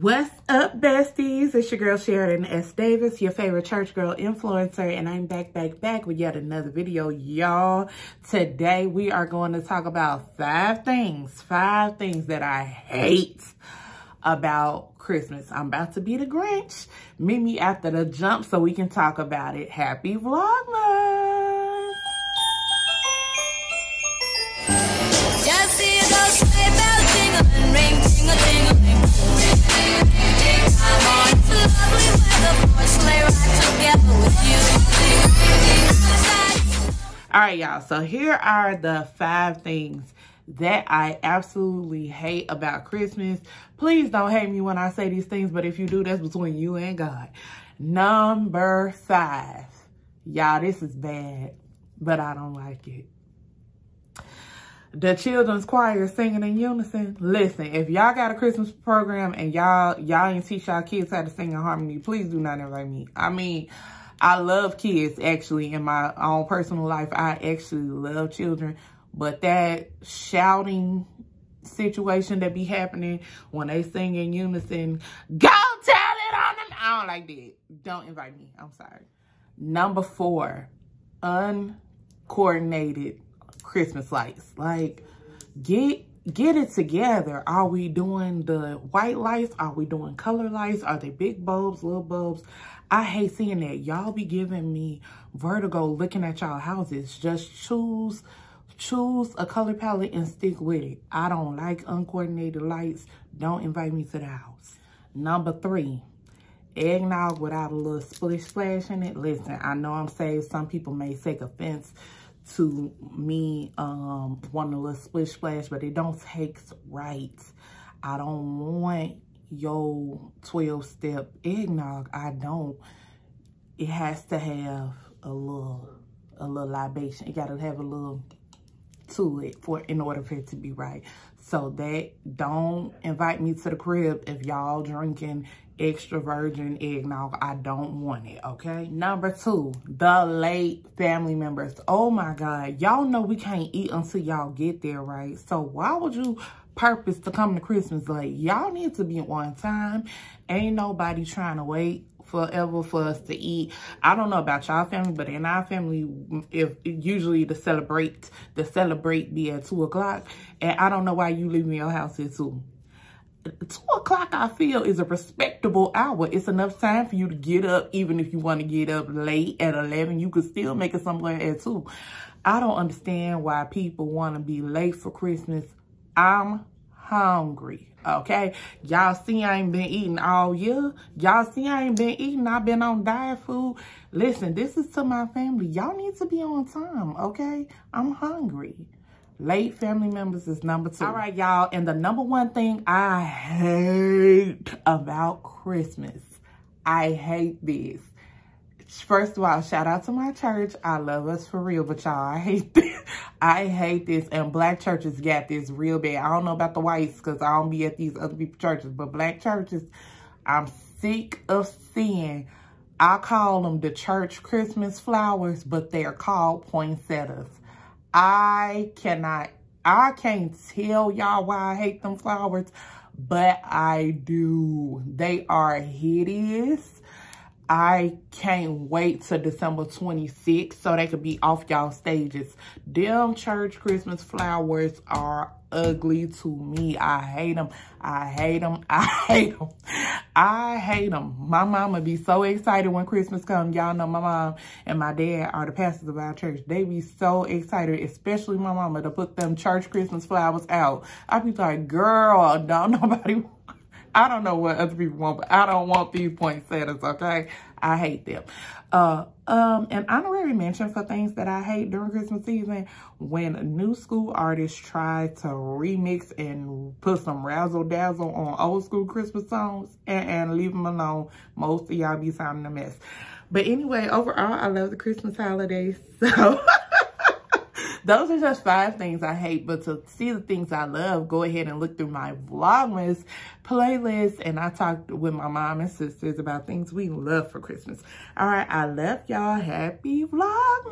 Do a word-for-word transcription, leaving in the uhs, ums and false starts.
What's up, besties? It's your girl Sheridan S. Davis, your favorite church girl influencer, and I'm back, back, back with yet another video, y'all. Today, we are going to talk about five things, five things that I hate about Christmas. I'm about to be the Grinch. Meet me after the jump so we can talk about it. Happy Vlogmas! Just hear those sleigh bells jingling, ring, tingle, tingle, all right, y'all, so here are the five things that I absolutely hate about Christmas. Please don't hate me when I say these things, but if you do, that's between you and God. Number five. Y'all, this is bad, but I don't like it. The children's choir singing in unison. Listen, if y'all got a Christmas program and y'all y'all ain't teach y'all kids how to sing in harmony, please do not invite me. I mean, I love kids, actually, in my own personal life. I actually love children. But that shouting situation that be happening when they sing in unison, go tell it on them. I don't like that. Don't invite me. I'm sorry. Number four, uncoordinated Christmas lights. Like, get get it together. Are we doing the white lights? Are we doing color lights? Are they big bulbs, little bulbs? I hate seeing that. Y'all be giving me vertigo looking at y'all houses. Just choose choose a color palette and stick with it. I don't like uncoordinated lights. Don't invite me to the house. Number three, eggnog without a little splish splash in it. Listen, I know I'm saying some people may take offense to me um wanting a little splish splash, but it don't taste right. I don't want your twelve step eggnog. I don't. It has to have a little a little libation. It gotta have a little to it for in order for it to be right. So that, don't invite me to the crib if y'all drinking extra virgin eggnog. I don't want it, okay? Number two, the late family members. Oh my God, y'all know we can't eat until y'all get there, right? So why would you purpose to come to Christmas late? Y'all need to be on time. Ain't nobody trying to wait forever for us to eat. I don't know about y'all family, but in our family, if usually the celebrate the celebrate be at two o'clock, and I don't know why you leaving your house at two. two o'clock, I feel, is a respectable hour. It's enough time for you to get up. Even if you want to get up late at eleven, you could still make it somewhere at two. I don't understand why people want to be late for Christmas. I'm hungry, okay? Y'all see I ain't been eating all year. Y'all see I ain't been eating. I've been on diet food. Listen, this is to my family. Y'all need to be on time, okay? I'm hungry. Late family members is number two. All right, y'all. And the number one thing I hate about Christmas, I hate this. First of all, shout out to my church. I love us for real, but y'all, I hate this. I hate this. And black churches got this real bad. I don't know about the whites because I don't be at these other people's churches, but black churches, I'm sick of seeing. I call them the church Christmas flowers, but they're called poinsettias. I cannot, I can't tell y'all why I hate them flowers, but I do. They are hideous. I can't wait till December twenty-sixth so they could be off y'all stages. Them church Christmas flowers are ugly to me. I hate them. I hate them. I hate them. I hate them. My mama be so excited when Christmas comes. Y'all know my mom and my dad are the pastors of our church. They be so excited, especially my mama, to put them church Christmas flowers out. I be like, girl, don't nobody want. I don't know what other people want, but I don't want these poinsettias, okay? I hate them. Uh, um, an honorary mention for things that I hate during Christmas season, when new school artists try to remix and put some razzle-dazzle on old school Christmas songs, and, and leave them alone. Most of y'all be sounding a mess. But anyway, overall, I love the Christmas holidays, so... Those are just five things I hate, but to see the things I love, go ahead and look through my Vlogmas playlist, and I talked with my mom and sisters about things we love for Christmas. All right, I love y'all. Happy Vlogmas!